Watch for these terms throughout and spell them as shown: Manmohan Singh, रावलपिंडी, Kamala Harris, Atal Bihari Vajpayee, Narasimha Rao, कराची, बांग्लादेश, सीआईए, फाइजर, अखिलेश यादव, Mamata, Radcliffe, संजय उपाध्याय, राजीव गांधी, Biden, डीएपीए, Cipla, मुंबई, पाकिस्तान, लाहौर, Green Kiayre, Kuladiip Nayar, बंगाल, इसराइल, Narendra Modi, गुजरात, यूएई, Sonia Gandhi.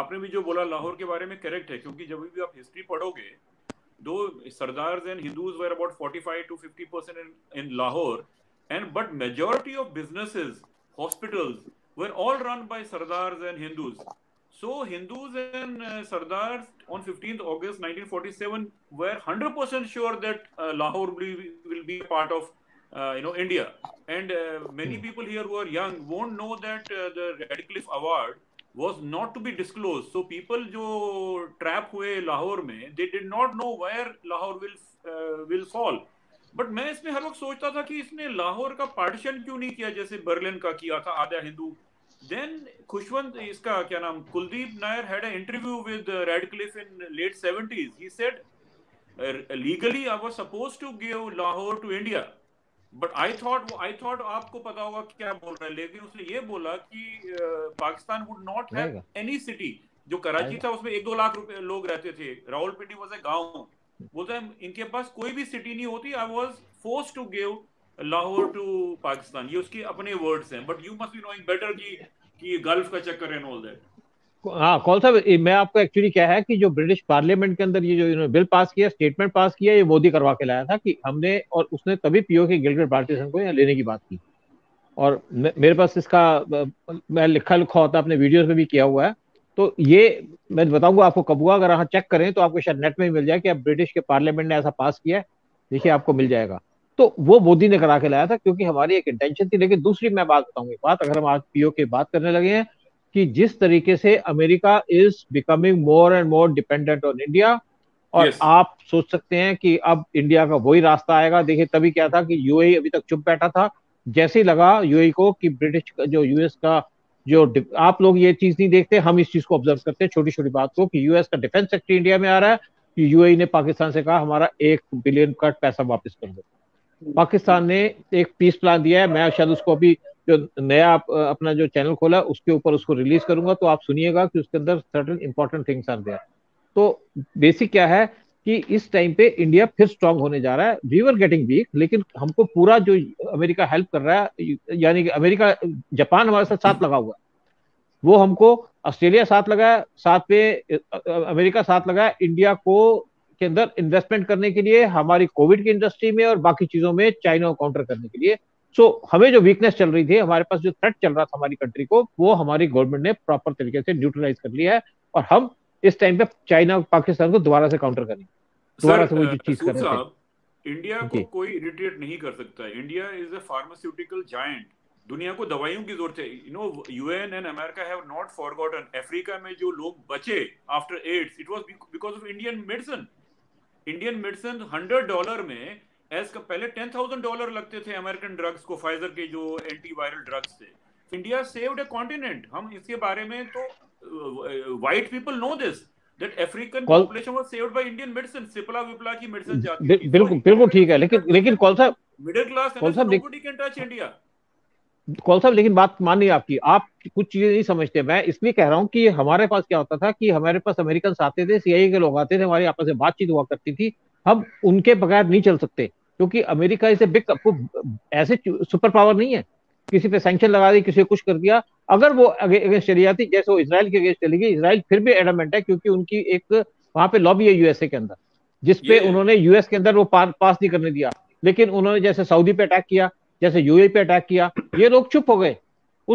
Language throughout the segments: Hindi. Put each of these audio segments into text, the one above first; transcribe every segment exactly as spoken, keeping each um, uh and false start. आपने भी जो बोला लाहौर के बारे में करेक्ट है, क्योंकि जब भी आप हिस्ट्री पढ़ोगे दो Sardars and Hindus were about forty-five to fifty percent in, in Lahore, and but majority of businesses, hospitals were all run by Sardars and Hindus. So Hindus and uh, Sardars on fifteenth August nineteen forty-seven were one hundred percent sure that uh, Lahore will be, will be part of uh, you know India. And uh, many people here who are young won't know that uh, the Radcliffe Award was not to be disclosed. So people जो trap हुए Lahore में, they did not know where Lahore will uh, will fall. But मैं इसमें हर वक्त सोचता था कि इसने लाहौर का पार्टीशन क्यों नहीं किया जैसे बर्लिन का किया था, आधा हिंदू. देन खुशवंत, इसका क्या नाम, Kuldip Nayar had a interview with Radcliffe in late seventies. He said legally I was supposed to give लाहौर to India, but I thought I thought आपको पता होगा क्या बोल रहा है, लेकिन उसने ये बोला कि पाकिस्तान would not have any city. जो कराची था उसमें एक दो लाख रुपए लोग रहते थे, रावलपिंडी वाज अ गांव. बोलता है इनके पास कोई भी सिटी नहीं होती. I was forced to give लाहौर to पाकिस्तान. ये उसके अपने वर्ड्स हैं, but you must be knowing better कि कि गल्फ का चक्कर एंड ऑल दैट. हाँ कौल साहब, मैं आपको एक्चुअली क्या है कि जो ब्रिटिश पार्लियामेंट के अंदर ये जो इन्होंने बिल पास किया, स्टेटमेंट पास किया, ये मोदी करवा के लाया था कि हमने, और उसने तभी पीओ के गिलगित पार्टीशन को यहाँ लेने की बात की. और मेरे पास इसका मैं लिखा लिखा होता, अपने वीडियोज में भी किया हुआ है. तो ये मैं बताऊंगा आपको कब हुआ, अगर आप चेक करें तो आपको शायद नेट में मिल जाए कि आप ब्रिटिश के पार्लियामेंट ने ऐसा पास किया है, देखिए आपको मिल जाएगा. तो वो मोदी ने करा के लाया था क्योंकि हमारी एक इंटेंशन थी. लेकिन दूसरी मैं बात बताऊंगी बात, अगर हम आज पीओ के बात करने लगे हैं कि जिस तरीके से America is becoming more and more dependent on India, और yes. आप सोच सकते हैं कि अब इंडिया का वही रास्ता आएगा. देखिए तभी क्या था कि यूएई अभी तक चुप बैठा था, जैसे ही लगा यूएई को कि ब्रिटिश जो यूएस का जो, आप लोग ये चीज नहीं देखते, हम इस चीज को ऑब्जर्व करते हैं छोटी छोटी बात को, कि यूएस का डिफेंस सेक्रेटरी इंडिया में आ रहा है कि यूएई ने पाकिस्तान से कहा हमारा एक बिलियन का पैसा वापस कर दो. पाकिस्तान ने एक पीस प्लान दिया है, मैं शायद उसको अभी जो नया अपना जो चैनल खोला उसके ऊपर उसको रिलीज करूंगा, तो आप सुनिएगा कि उसके अंदर certain important things are there. तो बेसिक क्या है कि इस टाइम पे इंडिया फिर स्ट्रांग होने जा रहा है. वी वर गेटिंग वीक, लेकिन हमको पूरा जो अमेरिका हेल्प कर रहा है, यानी कि अमेरिका, जापान हमारे साथ साथ लगा हुआ है, वो हमको, ऑस्ट्रेलिया साथ लगाया, साथ पे अमेरिका साथ लगाया इंडिया को के अंदर इन्वेस्टमेंट करने के लिए, हमारी कोविड की इंडस्ट्री में और बाकी चीजों में चाइना को काउंटर करने के लिए. सो so, हमें जो वीकनेस चल रही थी, हमारे पास जो थ्रेट चल रहा था हमारी कंट्री को, वो हमारी गवर्नमेंट ने प्रॉपर तरीके से न्यूट्रलाइज कर लिया है. और हम इस टाइम पे चाइना पाकिस्तान को दोबारा से काउंटर करेंगे, दोबारा से वो जो चीज करते हैं. इंडिया को कोई इरिटेट नहीं कर सकता है. India is a pharmaceutical giant, दुनिया को दवाइयों की जरूरत है. You know UN and America have not forgotten, Africa में जो लोग बचे after AIDS, it was because of Indian medicine. Indian medicine hundred dollar में एज का पहले टेन थाउजेंड डॉलर लगते थे अमेरिकन ड्रग्स को, फाइजर के जो एंटीवायरल ड्रग्स थे. India saved a continent. हम इसके बारे में तो white people know this that African population was saved by Indian medicine. Cipla Vipla की medicine जाती है, बिल्कुल बिल्कुल ठीक है. लेकिन लेकिन कौल साहब, middle class nobody can touch India. Kaul साहब लेकिन बात मानिए आपकी, आप कुछ चीजें नहीं समझते. मैं इसलिए कह रहा हूँ कि हमारे पास क्या होता था कि हमारे पास अमेरिकन आते थे, सीआईए के लोग आते थे, हमारी आपस में बातचीत हुआ करती थी. हम उनके बगैर नहीं चल सकते क्योंकि अमेरिका इसे बिग ऐसे सुपर पावर नहीं है. किसी पे सैंक्शन लगा दी, किसी कुछ कर दिया, अगर वो अगेंस्ट चली जाती, जैसे वो इसराइल के अगेंस्ट चली गई, इसराइल फिर भी एडमेंट है क्योंकि उनकी एक वहां पे लॉबी है यूएसए के अंदर, जिसपे उन्होंने यूएस के अंदर वो पास नहीं करने दिया. लेकिन उन्होंने जैसे सऊदी पे अटैक किया, जैसे यूएई पे अटैक किया, ये लोग चुप हो गए.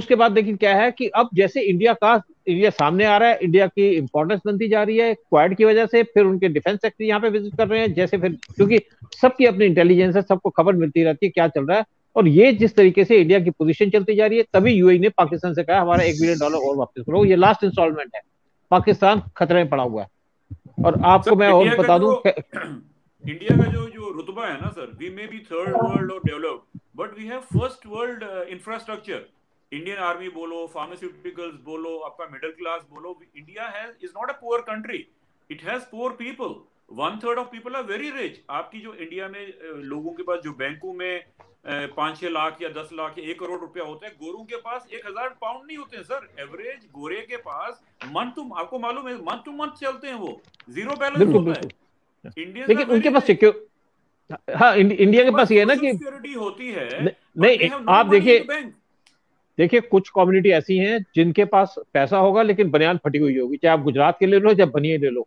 उसके बाद लेकिन क्या है कि अब जैसे इंडिया का इंडिया सामने आ रहा है, इंडिया की इंपॉर्टेंस बनती जा रही है क्वाड की वजह से, फिर उनके डिफेंस सेक्रेटरी यहाँ पे विजिट कर रहे हैं, जैसे फिर क्योंकि सबकी अपनी इंटेलिजेंस है, सबको खबर मिलती रहती है क्या चल रहा है. और ये जिस तरीके से इंडिया की पोजीशन चलती जा रही है, तभी यूएई ने पाकिस्तान से कहा हमारा एक बिलियन डॉलर और वापस करो, ये लास्ट इंस्टॉलमेंट है. पाकिस्तान खतरे में पड़ा हुआ है. और आपको मैं और बता दूं, इंडिया का जो जो रुतबा है ना sir, we may be third world और developed, but we have first world infrastructure. Indian army बोलो, फार्मास्यूटिकल्स बोलो, आपका मिडिल क्लास बोलो, India has is not a poor country, it has poor people. One third of people are very rich. आपकी जो इंडिया में लोगों के पास जो बैंकों में पांच छह लाख या दस लाख या एक करोड़ रुपया होते हैं, गोरू के पास एक हजार पाउंड नहीं होते हैं सर. एवरेज गोरे के पास मंथ टू, आपको मालूम है, मंथ टू मंथ चलते हैं, वो जीरो बैलेंस होता है. इंडिया लेकिन उनके पास सिक्योर, हाँ इंडिया के पास ये है ना कि सिक्योरिटी होती है. नहीं आप देखिए, देखिए कुछ कम्युनिटी ऐसी हैं जिनके पास पैसा होगा लेकिन बनियान फटी हुई होगी, चाहे आप गुजरात के ले लो चाहे बनियान ले लो।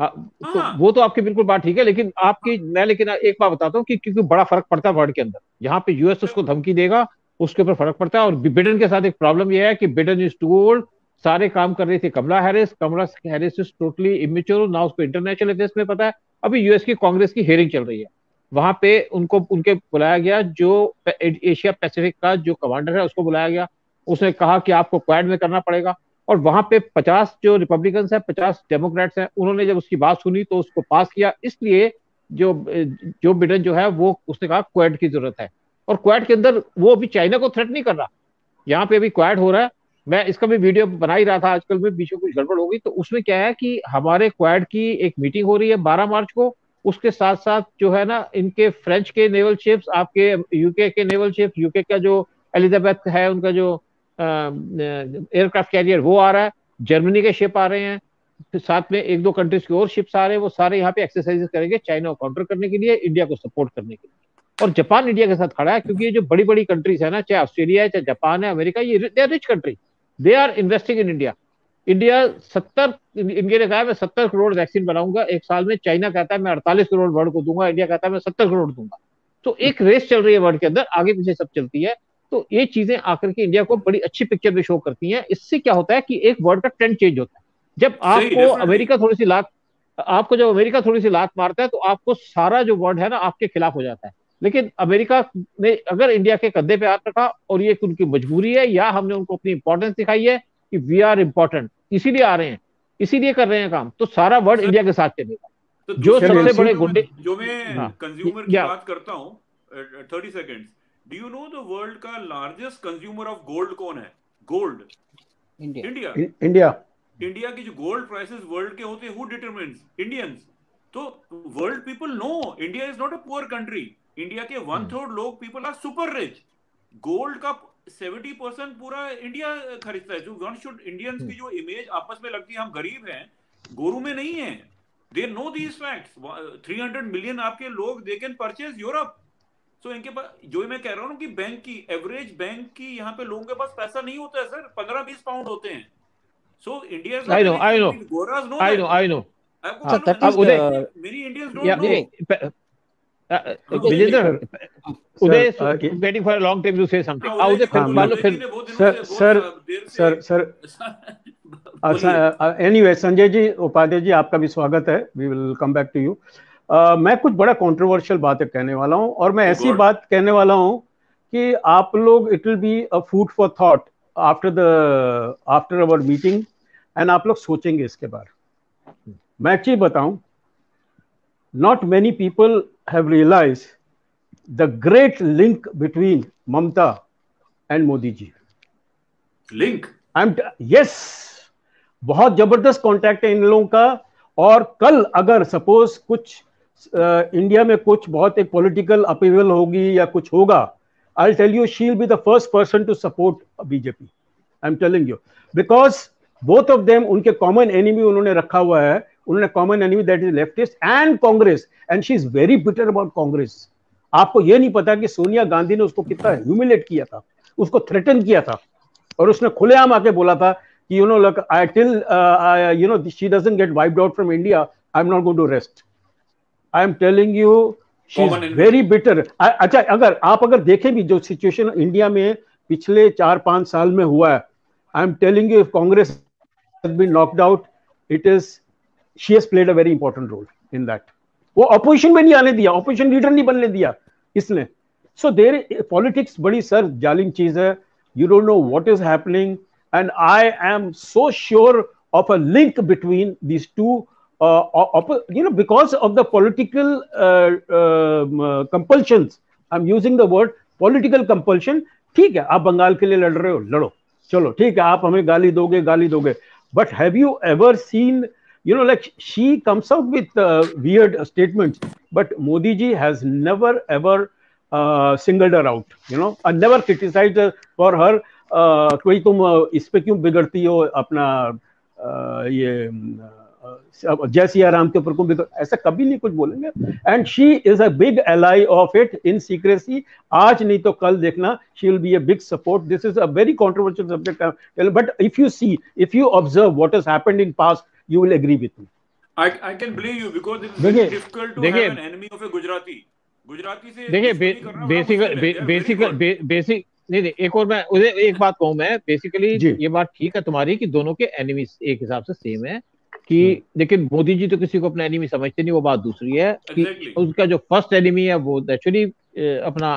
आ, तो वो तो आपकी बिल्कुल बात ठीक है, लेकिन आपकी मैं लेकिन एक बात बताता हूँ कि क्योंकि बड़ा फर्क पड़ता है वर्ड के अंदर। यहाँ पे यूएस उसको धमकी देगा, उसके ऊपर फर्क पड़ता है। और बिडेन के साथ एक प्रॉब्लम यह है कि बिडेन इज टू ओल्ड, सारे काम कर रही थी Kamala Harris, Kamala Harris is totally immature, ना उसको इंटरनेशनल अफेयर्स में पता है। अभी यूएस की कांग्रेस की हियरिंग चल रही है, वहां पे उनको उनके बुलाया गया, जो एशिया पैसिफिक का जो कमांडर है उसको बुलाया गया, उसने कहा कि आपको क्वाड में करना पड़ेगा। और वहां पे पचास जो रिपब्लिकन्स हैं, पचास डेमोक्रेट्स हैं, उन्होंने जब उसकी बात सुनी तो उसको पास किया। इसलिए जो जो बिडेन जो है वो उसने कहा क्वाड की जरूरत है, और क्वाड के अंदर वो अभी चाइना को थ्रेट नहीं कर रहा। यहाँ पे अभी क्वाड हो रहा है, मैं इसका भी वीडियो बना ही रहा था, आजकल में बीच में कुछ गड़बड़ हो गई। तो उसमें क्या है कि हमारे क्वाड की एक मीटिंग हो रही है बारह मार्च को, उसके साथ साथ जो है ना इनके फ्रेंच के नेवल शिप्स, आपके यूके के नेवल शिप्स, यूके का जो एलिजाबेथ है उनका जो एयरक्राफ्ट कैरियर वो आ रहा है, जर्मनी के शिप आ रहे हैं, तो साथ में एक दो कंट्रीज के और शिप्स आ रहे हैं, वो सारे यहाँ पे एक्सरसाइजेस करेंगे चाइना को काउंटर करने के लिए, इंडिया को सपोर्ट करने के लिए। और जापान इंडिया के साथ खड़ा है, क्योंकि ये जो बड़ी बड़ी कंट्रीज है ना, चाहे ऑस्ट्रेलिया है, चाहे जापान है, अमेरिका, ये they are rich country, they are investing in India. India सत्तर इंडिया ने कहा मैं सत्तर करोड़ वैक्सीन बनाऊंगा एक साल में, चाइना कहता है मैं अड़तालीस करोड़ वर्ल्ड को दूंगा, इंडिया कहता है मैं सत्तर करोड़ दूंगा। तो एक रेस चल रही है वर्ल्ड के अंदर, आगे पीछे सब चलती है। तो ये चीजें आकर के इंडिया को बड़ी अच्छी पिक्चर में शो करती हैं। इससे क्या होता है कि एक वर्ल्ड का ट्रेंड चेंज होता है। जब आपको अमेरिका थोड़ी सी लात आपको जब अमेरिका थोड़ी सी लात मारता है तो आपको सारा जो वर्ल्ड है ना आपके खिलाफ हो जाता है। लेकिन अमेरिका ने अगर इंडिया के कंधे पे हाथ रखा, और ये उनकी मजबूरी है या हमने उनको अपनी इंपॉर्टेंस दिखाई है कि वी आर इम्पोर्टेंट, इसीलिए आ रहे हैं, इसीलिए कर रहे हैं काम, तो सारा वर्ल्ड इंडिया के साथ चलेगा। तो जो सबसे बड़े गुंडे जो मैं कंज्यूमर की बात करता हूं, thirty seconds, do you know the world का लार्जेस्ट कंज्यूमर ऑफ गोल्ड कौन है? Gold, India. इंडिया इंडिया की जो गोल्ड प्राइसेस वर्ल्ड के होते हैं, हु डिटरमाइंस? इंडियंस। तो world people know India is not a poor country. India के वन थर्ड लोग people are super rich. Gold का सत्तर परसेंट पूरा इंडिया खरीदता है। जो वन शुड इंडियंस की जो इमेज आपस में लगती है हम गरीब हैं, गोरू में नहीं है। They know these facts. Three hundred million आपके लोग दे कैन परचेज यूरोप। तो इनके पास जो मैं कह रहा हूँ कि बैंक की एवरेज बैंक की यहाँ पे लोगों के पास पैसा नहीं होता है सर, पंद्रह बीस पाउंड होते हैं। So India I know I know I know I know मेरी Indians don't know. Sanjay ji Upadhyay ji आपका भी स्वागत है, we will come back to you. Uh, मैं कुछ बड़ा कंट्रोवर्शियल बातें कहने वाला हूं, और मैं ऐसी बात कहने वाला हूं कि आप लोग it will be a food for thought after the after our meeting, and आप लोग सोचेंगे इसके बारे। मैं एक चीज बताऊं, not many people have realise the great link between Mamata and Modi ji. Link I am yes, बहुत जबरदस्त कॉन्टैक्ट है इन लोगों का। और कल अगर सपोज कुछ इंडिया में कुछ बहुत एक पॉलिटिकल अपीवल होगी या कुछ होगा, I tell you she will be the first person to support BJP. I am telling you, because both of them उनके कॉमन एनिमी उन्होंने रखा हुआ है। उन्होंने common enemy that is leftist and Congress, and she is very bitter about Congress. आपको यह नहीं पता कि सोनिया गांधी ने उसको कितना ह्यूमिलेट किया था, उसको थ्रेटन किया था, और उसने खुलेआम आके बोला था कि you know look I tell you know she doesn't get wiped out from India I am not going to rest. I am telling you she is very bitter. अच्छा, अगर आप अगर देखें भी जो सिचुएशन इंडिया में पिछले चार पांच साल में हुआ है, I am telling you if Congress has been knocked out it is she has played a very important role in that. वो अपोजिशन में नहीं आने दिया, अपोजिशन लीडर नहीं बनने दिया इसने। सो देयर पॉलिटिक्स बड़ी सर जालिम चीज है। You don't know what is happening, and I am so sure of a link between these two, uh, of, you know, because of the political uh, uh, compulsions. I'm using the word political compulsion. ठीक है, आप बंगाल के लिए लड़ रहे हो, लड़ो, चलो ठीक है, आप हमें गाली दोगे गाली दोगे, but have you ever seen, you know, like she comes out with uh, weird statements, but Modi ji has never ever uh, singled her out, you know, and never criticized her for her कोई तुम इस पे क्यों बिगड़ती हो अपना ये जय सिया राम के ऊपर को ऐसा कभी नहीं कुछ बोलेंगे। And she is a big ally of it in secrecy. आज नहीं तो कल देखना she will be a big support. This is a very controversial subject, but if you see, if you observe what has happened in past, you will agree with me. I I can believe you because it is very difficult to have an enemy of a Gujarati. Gujarati से देखिए बेसिकल बेसिकल बेसिक नहीं नहीं एक और मैं एक बात कहूं, मैं बेसिकली ये बात ठीक है तुम्हारी कि दोनों के एनिमीज एक हिसाब से सेम है कि, लेकिन मोदी जी तो किसी को अपना एनिमी समझते नहीं, वो बात दूसरी है कि exactly. उसका जो फर्स्ट एनिमी है वो एक्चुअली अपना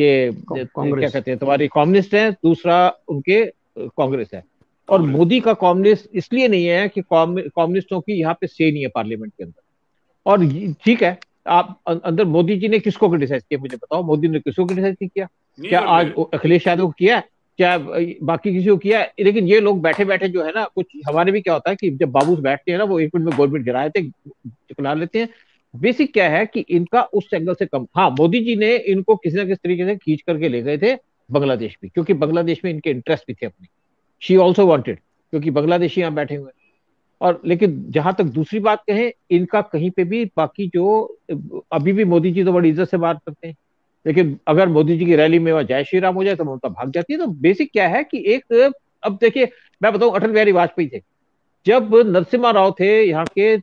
ये क्या कहते हैं तुम्हारी कम्युनिस्ट है, दूसरा उनके कांग्रेस है। और मोदी का कम्युनिस्ट इसलिए नहीं है कि कम्युनिस्टों की यहाँ पे से नहीं है पार्लियामेंट के अंदर। और ठीक है आप अंदर मोदी जी ने किसको क्रिटिसाइज किया मुझे बताओ, मोदी ने किसको क्रिटिसाइज किया? क्या आज अखिलेश यादव को किया, क्या बाकी किसी को किया? लेकिन ये लोग बैठे बैठे जो है ना, कुछ हमारे भी क्या होता है कि जब बाबू बैठते हैं ना वो एक मिनट में गवर्नमेंट गिरा लेते चुकला लेते हैं। बेसिक क्या है कि इनका उस एंगल से कम। हाँ मोदी जी ने इनको किसी ना किसी तरीके से खींच करके ले गए थे बांग्लादेश भी, क्योंकि बांग्लादेश में इनके इंटरेस्ट भी थे अपने। शी ऑल्सो वॉन्टेड क्योंकि बांग्लादेशी यहाँ बैठे हुए। और लेकिन जहां तक दूसरी बात कहें, इनका कहीं पे भी बाकी जो अभी भी मोदी जी तो बड़ी इज्जत से बात करते हैं, लेकिन अगर मोदी जी की रैली में वह जय श्री राम हो जाए तो ममता भाग जाती है। तो बेसिक क्या है कि एक, अब देखिए मैं बताऊं, अटल बिहारी वाजपेयी थे जब नरसिम्हा राव थे यहाँ के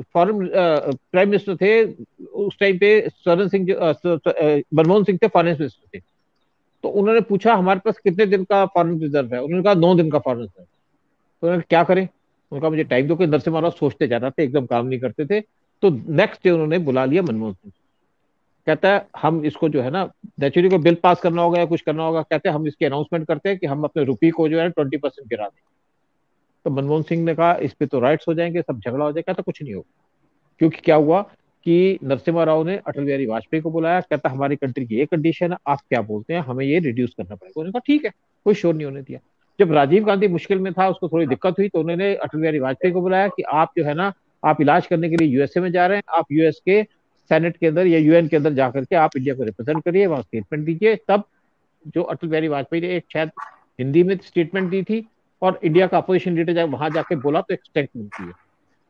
फॉरेन प्राइम मिनिस्टर थे, उस टाइम पे स्वर्ण सिंह मनमोहन सिंह थे फॉरेन मिनिस्टर थे, तो उन्होंने पूछा हमारे पास कितने दिन का फॉरेन रिजर्व है, उन्होंने कहा नौ दिन का फॉरेन रिजर्व। तो उन्होंने क्या करें, उनका मुझे टाइम दो। नरसिम्हा राव सोचते जा रहे थे, एकदम काम नहीं करते थे, तो नेक्स्ट डे उन्होंने बुला लिया मनमोहन सिंह। कहता है हम इसको जो है ना नेचुरली को बिल पास करना होगा या कुछ करना होगा, कहते हैं हम इसकी अनाउंसमेंट करते हैं कि हम अपने रुपये को जो है ट्वेंटी परसेंट गिरा दें। तो मनमोहन सिंह ने कहा इस पे तो राइट्स हो जाएंगे, सब झगड़ा हो जाएगा। कहता कुछ नहीं होगा, क्योंकि क्या हुआ कि नरसिम्हा राव ने अटल बिहारी वाजपेयी को बुलाया, कहता हमारी कंट्री की ये कंडीशन है, आप क्या बोलते हैं, हमें ये रिड्यूस करना पड़ेगा। उन्होंने कहा ठीक है, कोई शोर नहीं होने दिया। जब राजीव गांधी मुश्किल में था, उसको थोड़ी दिक्कत हुई, तो उन्होंने अटल बिहारी वाजपेयी को बुलाया कि आप जो है ना आप इलाज करने के लिए यूएसए में जा रहे हैं, आप यूएस के सेनेट के अंदर या यूएन के अंदर जाकर के आप इंडिया को रिप्रेजेंट करिए, वहाँ स्टेटमेंट दीजिए। तब जो अटल बिहारी वाजपेयी ने एक शायद हिंदी में स्टेटमेंट दी थी और इंडिया का अपोजिशन लीडर जब वहां जाके बोला तो एक स्टेटमेंट दी है।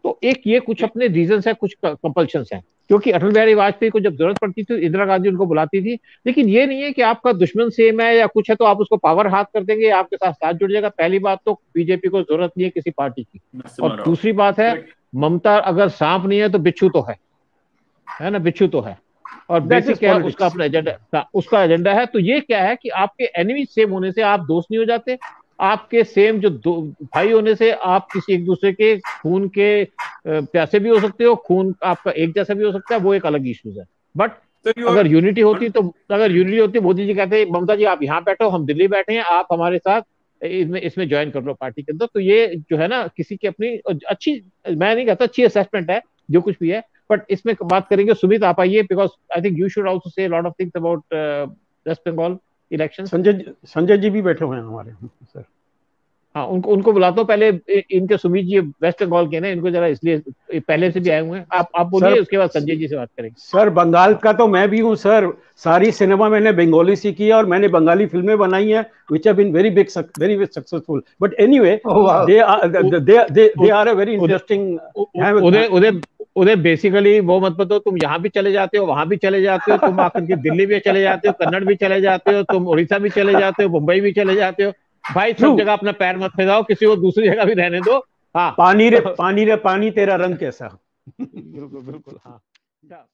तो एक ये कुछ अपने रीजन है, कुछ कंपल्शन है, क्योंकि अटल बिहारी वाजपेयी को जब जरूरत पड़ती थी इंदिरा गांधी उनको बुलाती थी। लेकिन ये नहीं है कि आपका दुश्मन सेम है या कुछ है तो आप उसको पावर हाथ कर देंगे, आपके साथ साथ जुड़ जाएगा। पहली बात तो बीजेपी को जरूरत नहीं है किसी पार्टी की, और दूसरी बात है ममता अगर सांप नहीं है तो बिच्छू तो है, है ना, बिच्छू तो है। और बेसिक क्या है, उसका अपना एजेंडा, उसका एजेंडा है। तो ये क्या है कि आपके एनिमी सेम होने से आप दोस्त नहीं हो जाते, आपके सेम जो दो भाई होने से आप किसी एक दूसरे के खून के प्यासे भी हो सकते हो, खून आपका एक जैसा भी हो सकता है, वो एक अलग इश्यूज है। बट तो अगर यूनिटी होती तो अगर यूनिटी होती मोदी जी कहते हैं ममता जी आप यहाँ बैठो, हम दिल्ली बैठे हैं, आप हमारे साथ इसमें इसमें ज्वाइन कर लो पार्टी के अंदर। तो ये जो है ना किसी की अपनी अच्छी, मैं नहीं कहता अच्छी असेसमेंट है जो कुछ भी है, बट इसमें बात करेंगे। सुमित आप आइए, because I think you should also say lot of things about West बंगाल election. Sanjay Sanjay ji भी बैठे हुए हैं हमारे सर। हाँ उनको उनको बुलाता हूँ पहले, इनके सुमित जी वेस्ट बंगाल के ना, इनको जरा इसलिए पहले से भी आए हुए हैं। आप आप बोलिए, उसके बाद संजय जी से बात करेंगे। सर बंगाल का तो मैं भी हूँ सर, सारी सिनेमा मैंने बंगाली सीखी है और मैंने बंगाली फिल्में बनाई हैं which have been very big very successful. But anyway they are they are a very interesting. उधर बेसिकली वो मत बताओ, तुम यहाँ भी चले जाते हो, वहां भी चले जाते हो, तुम आकर के दिल्ली भी चले जाते हो, कन्नड़ भी चले जाते हो, तुम उड़ीसा भी चले जाते हो, मुंबई भी चले जाते हो। भाई सब जगह अपना पैर मत फैलाओ, किसी को दूसरी जगह भी रहने दो। हाँ पानी रे पानी रे पानी तेरा रंग कैसा। बिल्कुल बिल्कुल हाँ।